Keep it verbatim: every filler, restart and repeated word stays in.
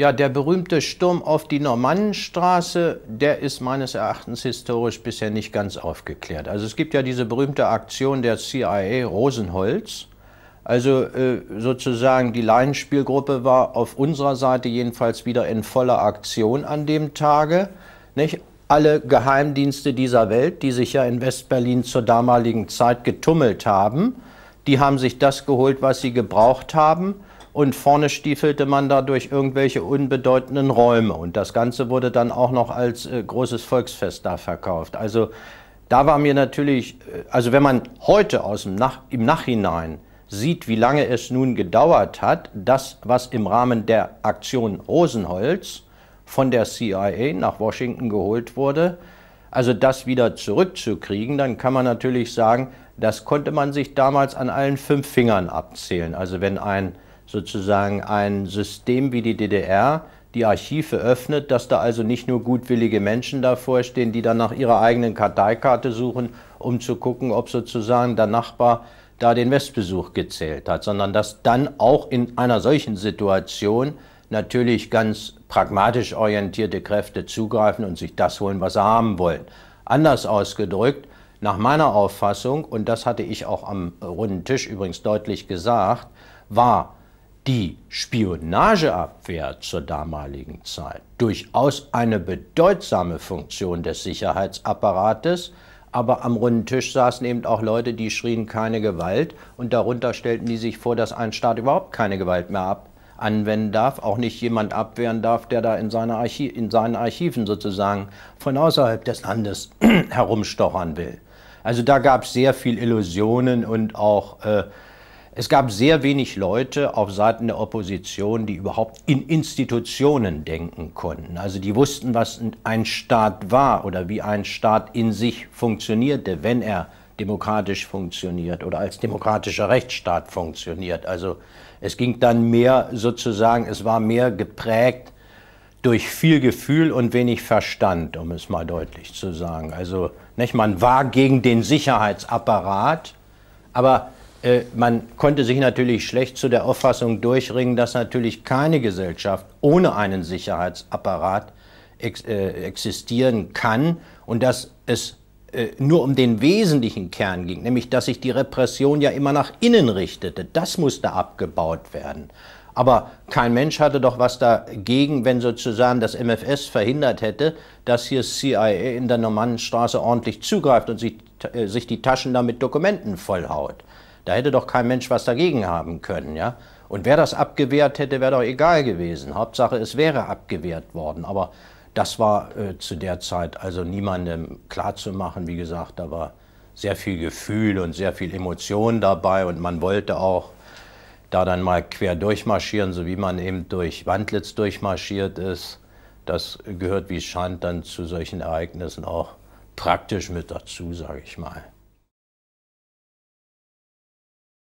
Ja, der berühmte Sturm auf die Normannenstraße, der ist meines Erachtens historisch bisher nicht ganz aufgeklärt. Also es gibt ja diese berühmte Aktion der C I A Rosenholz. Also äh, sozusagen die Laienspielgruppe war auf unserer Seite jedenfalls wieder in voller Aktion an dem Tage. Nicht? Alle Geheimdienste dieser Welt, die sich ja in Westberlin zur damaligen Zeit getummelt haben, die haben sich das geholt, was sie gebraucht haben. Und vorne stiefelte man da durch irgendwelche unbedeutenden Räume. Und das Ganze wurde dann auch noch als äh, großes Volksfest da verkauft. Also da war mir natürlich, also wenn man heute aus dem Nach- im Nachhinein sieht, wie lange es nun gedauert hat, das, was im Rahmen der Aktion Rosenholz von der C I A nach Washington geholt wurde, also das wieder zurückzukriegen, dann kann man natürlich sagen, das konnte man sich damals an allen fünf Fingern abzählen. Also wenn ein sozusagen ein System wie die D D R die Archive öffnet, dass da also nicht nur gutwillige Menschen davor stehen, die dann nach ihrer eigenen Karteikarte suchen, um zu gucken, ob sozusagen der Nachbar da den Westbesuch gezählt hat, sondern dass dann auch in einer solchen Situation natürlich ganz pragmatisch orientierte Kräfte zugreifen und sich das holen, was sie haben wollen. Anders ausgedrückt, nach meiner Auffassung, und das hatte ich auch am runden Tisch übrigens deutlich gesagt, war die Spionageabwehr zur damaligen Zeit durchaus eine bedeutsame Funktion des Sicherheitsapparates, aber am runden Tisch saßen eben auch Leute, die schrien keine Gewalt, und darunter stellten die sich vor, dass ein Staat überhaupt keine Gewalt mehr ab anwenden darf, auch nicht jemand abwehren darf, der da in, seine Archi in seinen Archiven sozusagen von außerhalb des Landes herumstochern will. Also da gab es sehr viel Illusionen und auch äh, es gab sehr wenig Leute auf Seiten der Opposition, die überhaupt in Institutionen denken konnten. Also die wussten, was ein Staat war oder wie ein Staat in sich funktionierte, wenn er demokratisch funktioniert oder als demokratischer Rechtsstaat funktioniert. Also es ging dann mehr sozusagen, es war mehr geprägt durch viel Gefühl und wenig Verstand, um es mal deutlich zu sagen. Also nicht, man war gegen den Sicherheitsapparat, aber man konnte sich natürlich schlecht zu der Auffassung durchringen, dass natürlich keine Gesellschaft ohne einen Sicherheitsapparat ex äh existieren kann und dass es äh, nur um den wesentlichen Kern ging, nämlich dass sich die Repression ja immer nach innen richtete. Das musste abgebaut werden. Aber kein Mensch hatte doch was dagegen, wenn sozusagen das M F S verhindert hätte, dass hier C I A in der Normannenstraße ordentlich zugreift und sich, äh, sich die Taschen damit Dokumenten vollhaut. Da hätte doch kein Mensch was dagegen haben können, ja. Und wer das abgewehrt hätte, wäre doch egal gewesen. Hauptsache, es wäre abgewehrt worden. Aber das war äh, zu der Zeit also niemandem klarzumachen. Wie gesagt, da war sehr viel Gefühl und sehr viel Emotion dabei. Und man wollte auch da dann mal quer durchmarschieren, so wie man eben durch Wandlitz durchmarschiert ist. Das gehört, wie es scheint, dann zu solchen Ereignissen auch praktisch mit dazu, sage ich mal.